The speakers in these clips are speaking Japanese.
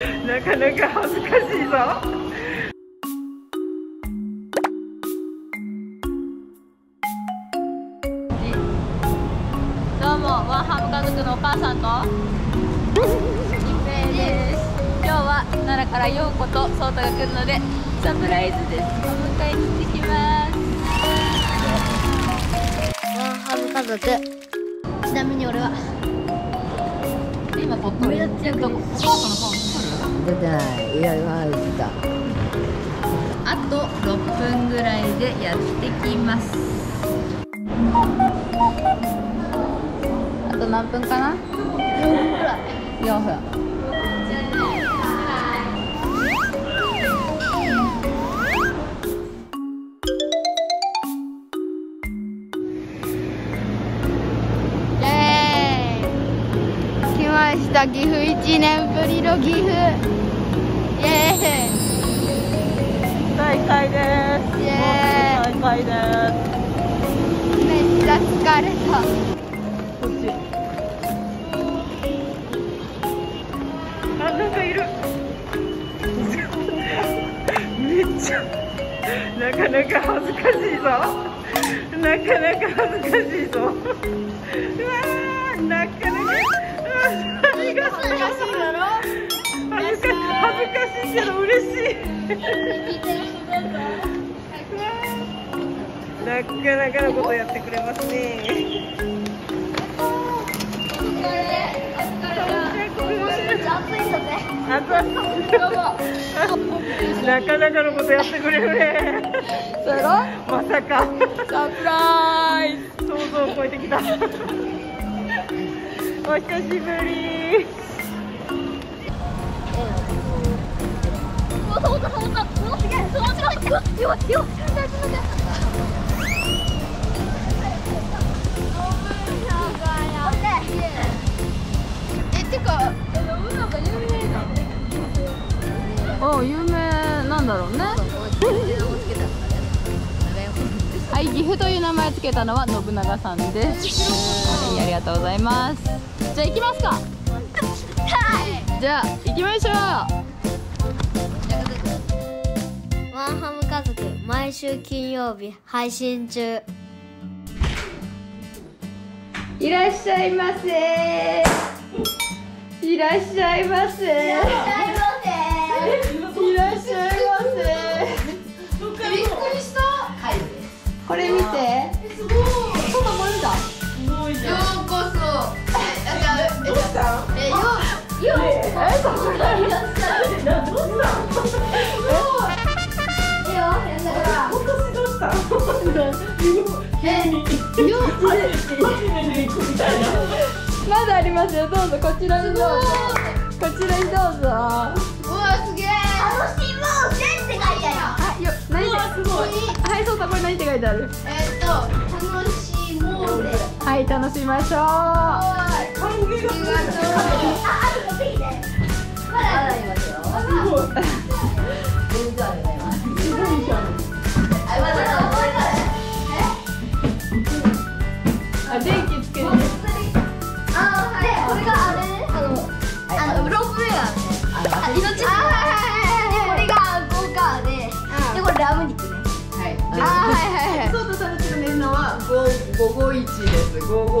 なかなか恥ずかしいぞ。どうも、ワンハム家族のお母さんと一平です。今日は奈良から陽子と颯太が来るのでサプライズです。お迎えに行ってきます。ワンハム家族。ちなみに俺は今ここやってるとこ。出てない。いや今入った。あと6分ぐらいでやってきます。あと何分かな？4分。イエーイ。来ました。岐阜1年ぶりの岐阜。イエーイ。大会です。イエーイ。大会です。めっちゃ疲れた。なんかいる。めっちゃなかなか恥ずかしいぞ。なかなか恥ずかしいぞ。うわー、なかなか恥ずかしいだろ。恥ずかしいけど嬉しい。なかなかのことやってくれますね。なかなかのことやってくれるね。それがまさかサプライズ。想像を超えてきた。お久しぶり。てかあ、有名なんだろうね。はい、岐阜という名前をつけたのは信長さんです。はい、ありがとうございます。じゃあ行きますか。はい。じゃあ行きましょう。ワンハム家族毎週金曜日配信中。いらっしゃいませ。いらっしゃいませ。いらっしゃいませ。びっくりした。これ見て。すごい。この森だ。ようこそ。どうした？まだありますよ。どうぞこちらにどうぞ。こちらにどうぞ。はい、そうたまに何て書いてある？楽しもうね。はい、楽しみましょう。あ、電気つける。あ、はい、これがあれね。ロープウェア。あ、命綱。ラム肉ね。はい。あ、はいはいはい。そうとされてるみんなは551です。551の部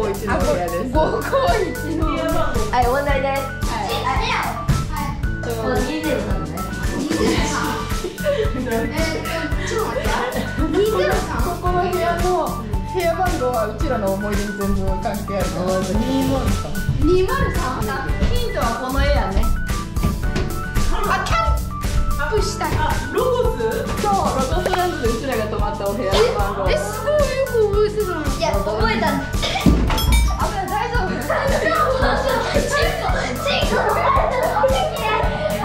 屋です。551の部屋。はい、問題です。はい。この203ね。203。ちょっと待って。203。ここの部屋の部屋番号はうちらの思い出に全部関係あるから。203。203。ヒントはこの絵やね。あ、キャン。ロゴス？そう、ロゴスランドでうちらが泊まったお部屋の番号。え、すごいよく覚えてたの。いや、覚えたんだ。あ、これ大丈夫？大丈夫？チンコ。これは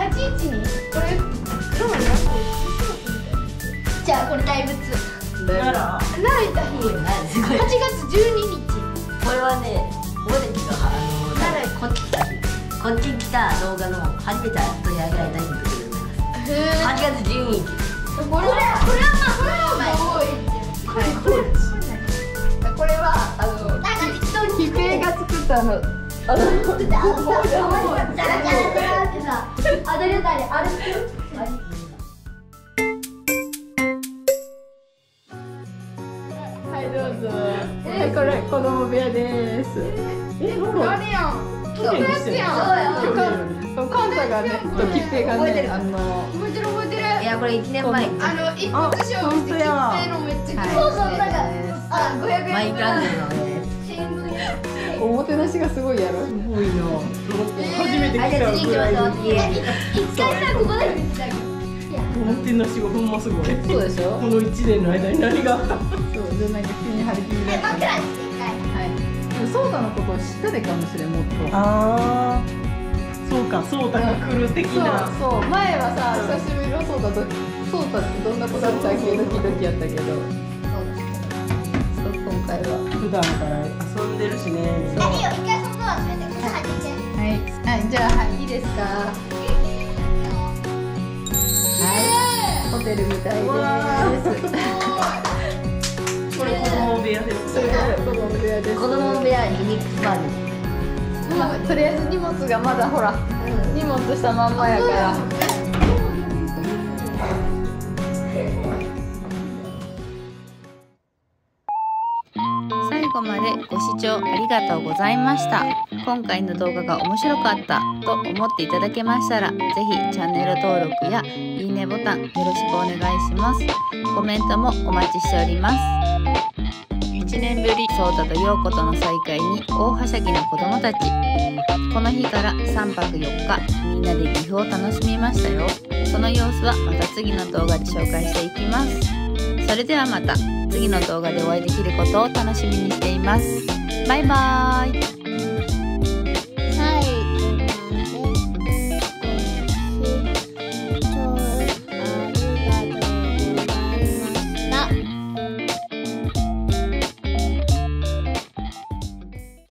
812。これどうなの？じゃあこれ大仏。奈良行った日。8月12日。これはね、覚えてきた。奈良こっちだ。こっちに来た動画の初めて取り上げられた日の時でございます。8月12日。これは、あの、なんか適当に。ひぺいが作ったはい、どうぞ。これ子供部屋です。これ1年前、一筆賞して切ったのめっちゃそうそう、おもてなしがすごいやろ。すごいな。初めて来たぐらいの。1回さ、ここで見てたけど。おもてなしがほんますごい。そうでしょ。この1年の間に何があった。そう、じゃないと急に張り切り。え、枕にしてはい。でもそうたのことを知ったでかもしれん、もっと。ああ。そうか、そうたが来る的な。そう、前はさ、久しぶりのそうたと、そうたってどんな子だったっけ、ドキドキやったけど。今回は普段から遊んでるしね。何よ、一回そのドア閉めて、靴履いて。はい、はい、じゃあ、はい、いいですか。はい、ホテルみたいです。これ子供部屋です。それが子供部屋です。子供部屋にミックスバーです。まあ、とりあえず荷物がまだほら、荷物したまんまやから。最後までご視聴ありがとうございました。今回の動画が面白かったと思っていただけましたら、ぜひチャンネル登録やいいねボタンよろしくお願いします。コメントもお待ちしております。1年ぶり、そうたとようことの再会に大はしゃぎの子供たち。この日から3泊4日、みんなで岐阜を楽しみましたよ。その様子はまた次の動画で紹介していきます。それではまた。次の動画でお会いできることを楽しみにしています。バイバーイ。